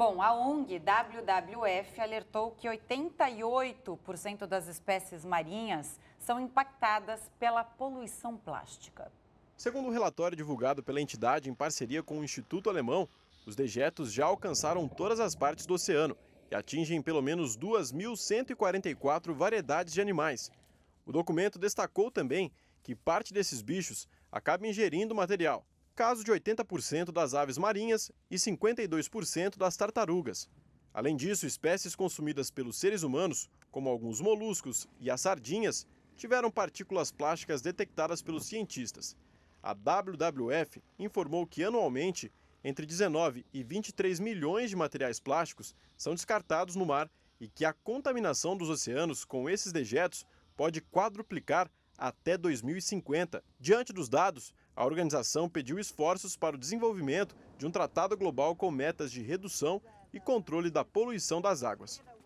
Bom, a ONG WWF alertou que 88% das espécies marinhas são impactadas pela poluição plástica. Segundo um relatório divulgado pela entidade em parceria com o Instituto Alemão, os dejetos já alcançaram todas as partes do oceano e atingem pelo menos 2.144 variedades de animais. O documento destacou também que parte desses bichos acaba ingerindo material, caso de 80% das aves marinhas e 52% das tartarugas. Além disso, espécies consumidas pelos seres humanos, como alguns moluscos e as sardinhas, tiveram partículas plásticas detectadas pelos cientistas. A WWF informou que anualmente, entre 19 e 23 milhões de materiais plásticos são descartados no mar e que a contaminação dos oceanos com esses dejetos pode quadruplicar até 2050. Diante dos dados, a organização pediu esforços para o desenvolvimento de um tratado global com metas de redução e controle da poluição das águas.